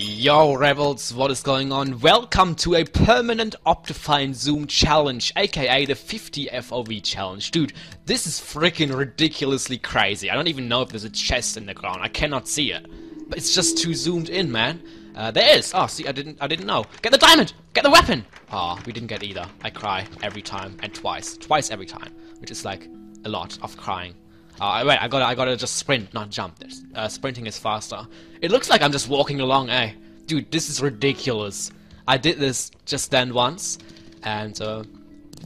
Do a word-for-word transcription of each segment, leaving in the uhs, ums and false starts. Yo Rebels, what is going on? Welcome to a permanent Optifine zoom challenge, aka the fifty F O V challenge. Dude, this is freaking ridiculously crazy. I don't even know if there's a chest in the ground. I cannot see it. But it's just too zoomed in, man. Uh, there is. Oh, see, I didn't, I didn't know. Get the diamond! Get the weapon! Ah, oh, we didn't get either. I cry every time, and twice. Twice every time. Which is like, a lot of crying. Uh, wait, I gotta, I gotta just sprint, not jump. Uh, sprinting is faster. It looks like I'm just walking along, eh? Dude, this is ridiculous. I did this just then once, and uh,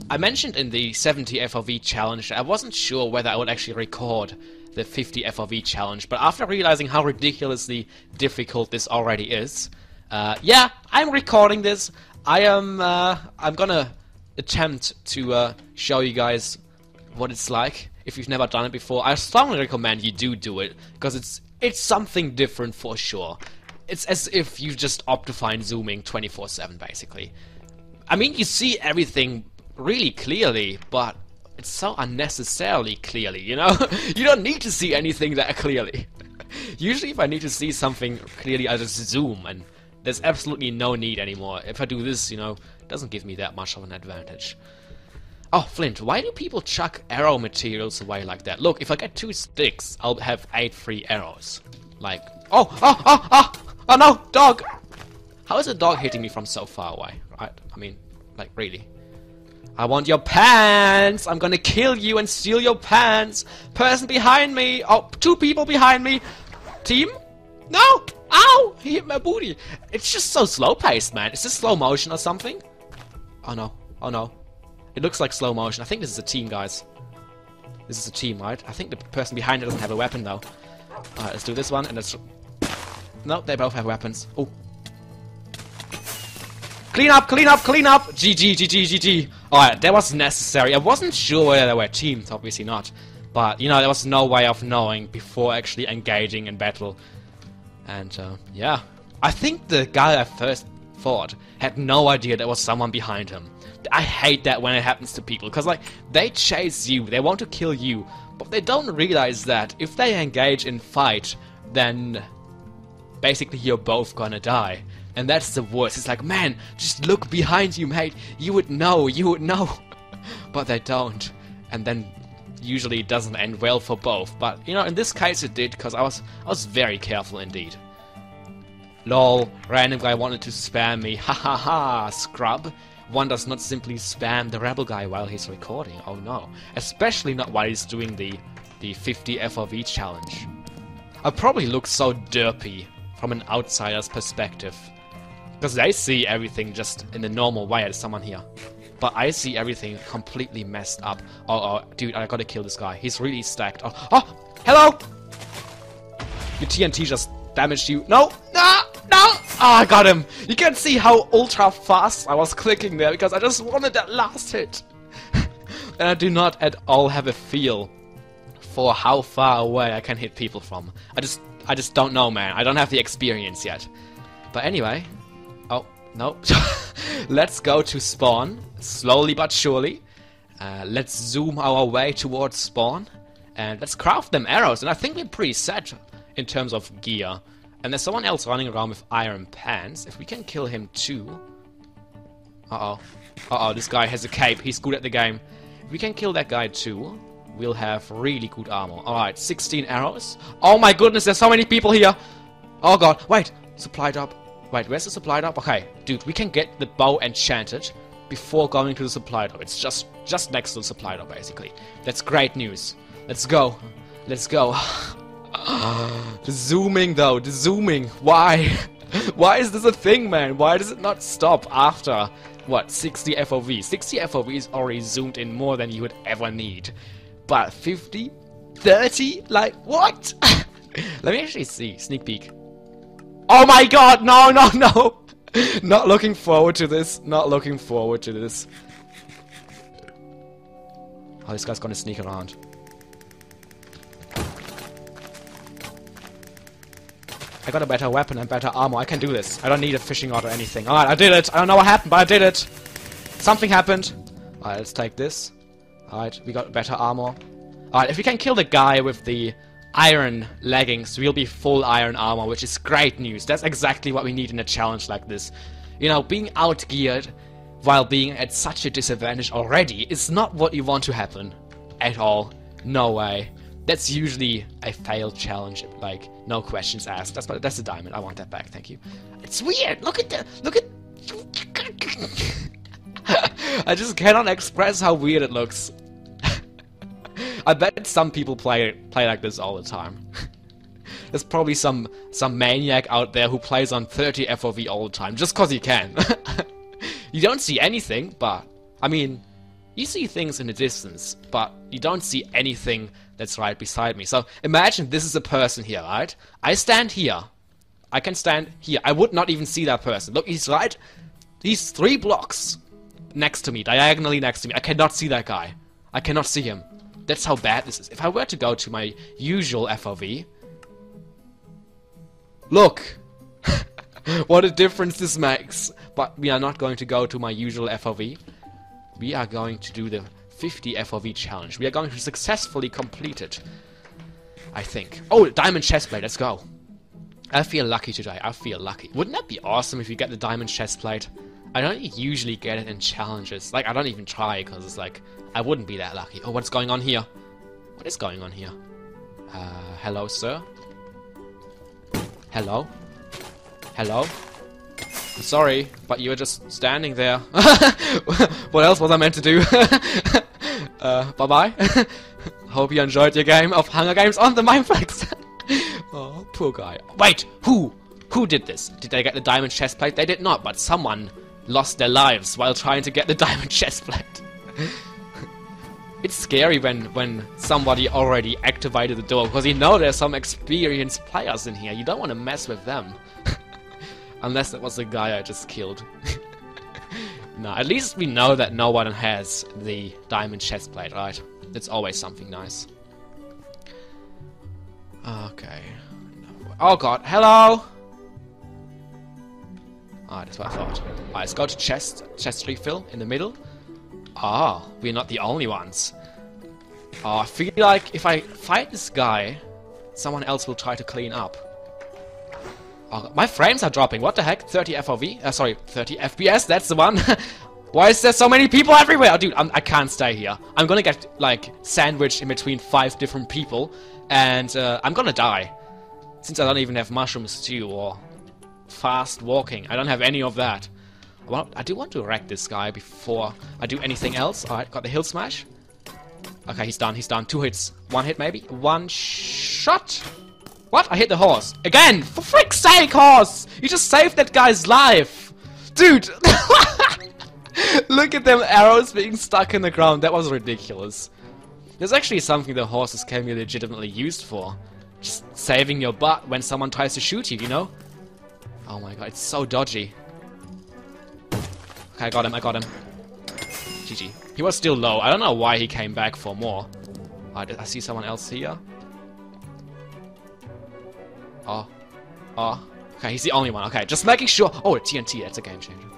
I mentioned in the seventy F O V challenge that I wasn't sure whether I would actually record the fifty F O V challenge, but after realizing how ridiculously difficult this already is, uh, yeah, I'm recording this. I am, uh, I'm gonna attempt to uh, show you guys what it's like. If you've never done it before, I strongly recommend you do do it, because it's it's something different for sure. It's as if you just Optifine zooming twenty-four seven, basically. I mean, you see everything really clearly, but it's so unnecessarily clearly, you know? You don't need to see anything that clearly. Usually if I need to see something clearly, I just zoom, and there's absolutely no need anymore. If I do this, you know, it doesn't give me that much of an advantage. Oh, Flint, why do people chuck arrow materials away like that? Look, if I get two sticks, I'll have eight free arrows. Like, oh, oh, oh, oh, oh no, dog! How is a dog hitting me from so far away, right? I mean, like, really. I want your pants! I'm gonna kill you and steal your pants! Person behind me! Oh, two people behind me! Team? No! Ow! He hit my booty! It's just so slow-paced, man. Is this slow motion or something? Oh no, oh no. It looks like slow motion. I think this is a team, guys. This is a team, right? I think the person behind it doesn't have a weapon, though. Alright, let's do this one, and let's... No, they both have weapons. Oh. Clean up, clean up, clean up! G G, G G, G G. Alright, that was necessary. I wasn't sure whether they were teams, obviously not. But, you know, there was no way of knowing before actually engaging in battle. And, uh, yeah. I think the guy I first fought had no idea there was someone behind him. I hate that when it happens to people, because like, they chase you, they want to kill you, but they don't realize that if they engage in fight, then basically you're both gonna die. And that's the worst. It's like, man, just look behind you, mate, you would know, you would know. But they don't, and then usually it doesn't end well for both. But you know, in this case it did, because I was, I was very careful indeed. Lol, random guy wanted to spam me, ha ha ha, scrub. One does not simply spam the rebel guy while he's recording, oh no. Especially not while he's doing the the fifty F O V challenge. I probably look so derpy from an outsider's perspective. Because they see everything just in the normal way as someone here. But I see everything completely messed up. Oh, oh, dude, I gotta kill this guy. He's really stacked. Oh, oh, hello! Your T N T just damaged you. No, no! No! Oh, I got him! You can see how ultra fast I was clicking there, because I just wanted that last hit. And I do not at all have a feel for how far away I can hit people from. I just I just don't know, man. I don't have the experience yet. But anyway... Oh, no. Let's go to spawn, slowly but surely. Uh, let's zoom our way towards spawn. And let's craft them arrows, and I think we're pretty set in terms of gear. And there's someone else running around with iron pants. If we can kill him too... Uh-oh. Uh-oh, this guy has a cape. He's good at the game. If we can kill that guy too, we'll have really good armor. Alright, sixteen arrows. Oh my goodness, there's so many people here! Oh god, wait! Supply drop. Wait, where's the supply drop? Okay, dude, we can get the bow enchanted before going to the supply drop. It's just, just next to the supply drop, basically. That's great news. Let's go. Let's go. The zooming though, the zooming. Why? Why is this a thing, man? Why does it not stop after, what, sixty F O V? sixty F O V is already zoomed in more than you would ever need. But fifty, thirty, like, what? Let me actually see, sneak peek. Oh my god, no, no, no! Not looking forward to this, not looking forward to this. Oh, this guy's gonna sneak around. I got a better weapon and better armor. I can do this. I don't need a fishing rod or anything. Alright, I did it. I don't know what happened, but I did it. Something happened. Alright, let's take this. Alright, we got better armor. Alright, if we can kill the guy with the iron leggings will be full iron armor, which is great news. That's exactly what we need in a challenge like this. You know, being outgeared while being at such a disadvantage already is not what you want to happen at all. No way. That's usually a failed challenge, like no questions asked. That's that's a diamond. I want that back. Thank you. It's weird. Look at the look at. I just cannot express how weird it looks. I bet some people play play like this all the time. There's probably some some maniac out there who plays on thirty F O V all the time just cause he can. You don't see anything, but I mean, you see things in the distance, but you don't see anything that's right beside me. So imagine this is a person here, right? I stand here. I can stand here. I would not even see that person. Look, he's right. He's three blocks next to me, diagonally next to me. I cannot see that guy. I cannot see him. That's how bad this is. If I were to go to my usual F O V... Look! What a difference this makes. But we are not going to go to my usual F O V. We are going to do the fifty F O V challenge. We are going to successfully complete it, I think. Oh, diamond chestplate, let's go. I feel lucky today, I feel lucky. Wouldn't that be awesome if you get the diamond chestplate? I don't usually get it in challenges. Like, I don't even try, because it's like, I wouldn't be that lucky. Oh, what's going on here? What is going on here? Uh, hello, sir? Hello? Hello? I'm sorry, but you were just standing there. What else was I meant to do? uh, bye-bye. Hope you enjoyed your game of Hunger Games on the Mineplex. Oh, poor guy. Wait, who? Who did this? Did they get the diamond chestplate? They did not, but someone lost their lives while trying to get the diamond chestplate. It's scary when, when somebody already activated the door, because you know there's some experienced players in here. You don't want to mess with them. Unless that was the guy I just killed. No, at least we know that no one has the diamond chestplate, right? It's always something nice. Okay. Oh god, hello! Ah, that's what I thought. Alright, let's go to chest, chest refill in the middle. Ah, we're not the only ones. Oh, I feel like if I fight this guy, someone else will try to clean up. Oh, my frames are dropping, what the heck? thirty F O V? Uh, sorry, thirty F P S, that's the one! Why is there so many people everywhere? Oh, dude, I'm, I can't stay here. I'm gonna get, like, sandwiched in between five different people, and uh, I'm gonna die. Since I don't even have mushroom stew or fast walking, I don't have any of that. Well, I do want to wreck this guy before I do anything else. Alright, got the hill smash. Okay, he's done, he's done. Two hits. One hit, maybe? One shot! What? I hit the horse. Again! For frick's sake, horse! You just saved that guy's life! Dude! Look at them arrows being stuck in the ground. That was ridiculous. There's actually something that horses can be legitimately used for. Just saving your butt when someone tries to shoot you, you know? Oh my god, it's so dodgy. Okay, I got him, I got him. G G. He was still low. I don't know why he came back for more. Alright, did I see someone else here? Oh, oh, okay, he's the only one, okay, just making sure, oh, T N T, that's a game changer.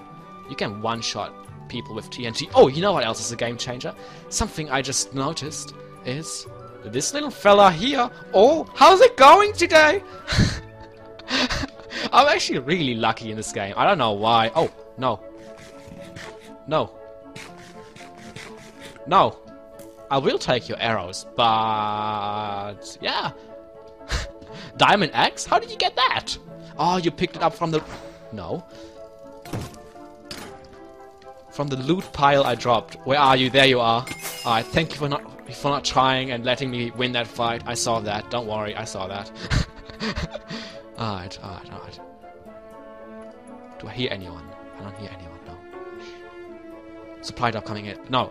You can one-shot people with T N T, oh, you know what else is a game changer? Something I just noticed is this little fella here. Oh, how's it going today? I'm actually really lucky in this game, I don't know why. Oh, no, no, no, I will take your arrows, but, yeah. Diamond axe? How did you get that? Oh, you picked it up from the... No. From the loot pile I dropped. Where are you? There you are. Alright, thank you for not for not trying and letting me win that fight. I saw that. Don't worry, I saw that. Alright, alright, alright. Do I hear anyone? I don't hear anyone, no. Supply drop coming in. No.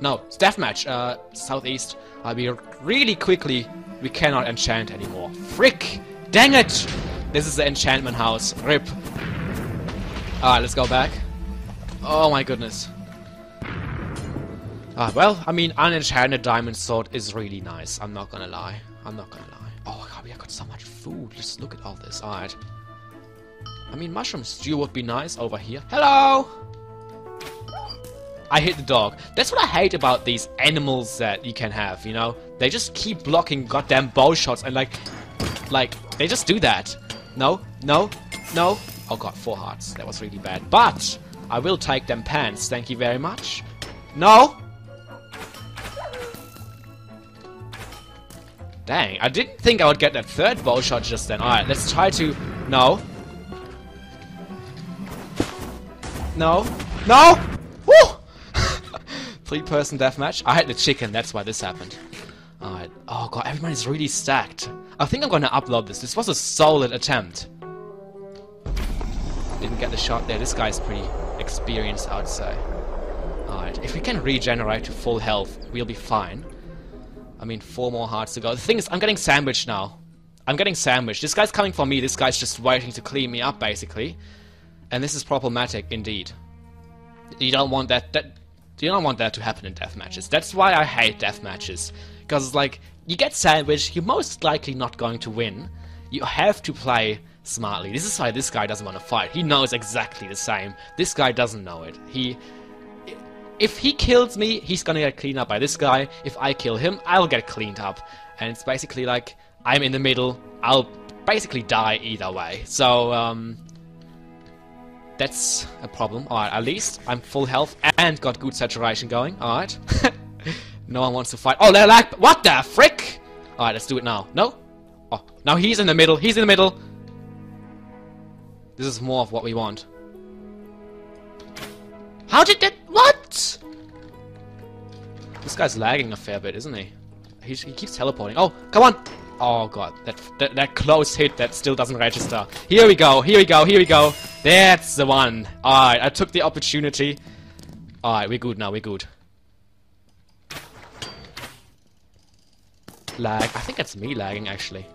No, it's deathmatch. Uh, southeast. I'll be really quickly... We cannot enchant anymore. Frick! Dang it! This is the enchantment house. Rip. Alright, let's go back. Oh my goodness. Ah, well, I mean, unenchanted diamond sword is really nice. I'm not gonna lie. I'm not gonna lie. Oh god, we got so much food. Just look at all this. Alright. I mean, mushroom stew would be nice over here. Hello! I hit the dog. That's what I hate about these animals that you can have, you know? They just keep blocking goddamn bow shots and like, like, they just do that. No, no, no. Oh god, four hearts. That was really bad. But I will take them pants. Thank you very much. No! Dang, I didn't think I would get that third bow shot just then. Alright, let's try to... No. No. No! Woo! Three-person deathmatch. I had the chicken, that's why this happened. Alright. Oh god, everyone is really stacked. I think I'm gonna upload this. This was a solid attempt. Didn't get the shot there. This guy's pretty experienced outside. Alright, if we can regenerate to full health, we'll be fine. I mean, four more hearts to go. The thing is, I'm getting sandwiched now. I'm getting sandwiched. This guy's coming for me. This guy's just waiting to clean me up, basically. And this is problematic, indeed. You don't want that. That you don't want that to happen in death matches. That's why I hate death matches. Because it's like you get sandwiched. You're most likely not going to win. You have to play smartly. This is why this guy doesn't want to fight. He knows exactly the same. This guy doesn't know it. He. If he kills me, he's gonna get cleaned up by this guy. If I kill him, I'll get cleaned up. And it's basically like, I'm in the middle, I'll basically die either way. So, um... that's a problem. Alright, at least I'm full health and got good saturation going. Alright. No one wants to fight. Oh, they're like... What the frick? Alright, let's do it now. No? Oh, now he's in the middle. He's in the middle. This is more of what we want. How did that... What? This guy's lagging a fair bit, isn't he? He, he keeps teleporting. Oh, come on! Oh god, that, that that close hit that still doesn't register. Here we go, here we go, here we go. That's the one. Alright, I took the opportunity. Alright, we're good now, we're good. Lag. I think that's me lagging, actually.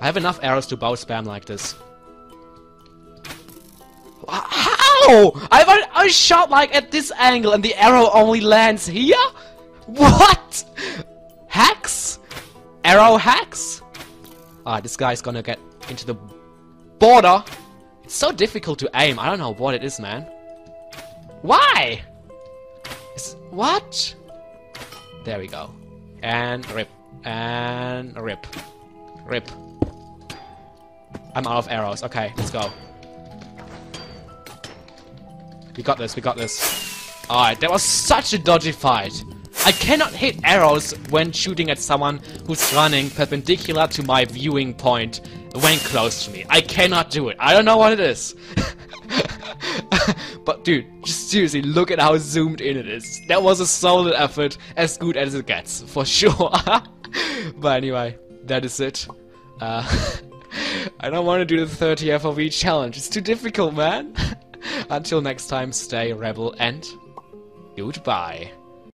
I have enough arrows to bow spam like this. How? I have a, a shot like at this angle and the arrow only lands here? What? Hacks? Arrow hacks? Alright, this guy's gonna get into the border. It's so difficult to aim. I don't know what it is, man. Why? It's, what? There we go. And rip. And rip. Rip. I'm out of arrows. Okay, let's go. We got this, we got this. Alright, that was such a dodgy fight. I cannot hit arrows when shooting at someone who's running perpendicular to my viewing point when close to me. I cannot do it. I don't know what it is. But dude, just seriously, look at how zoomed in it is. That was a solid effort, as good as it gets, for sure. But anyway, that is it. Uh, I don't want to do the thirty F O V challenge. It's too difficult, man. Until next time, stay rebel and goodbye.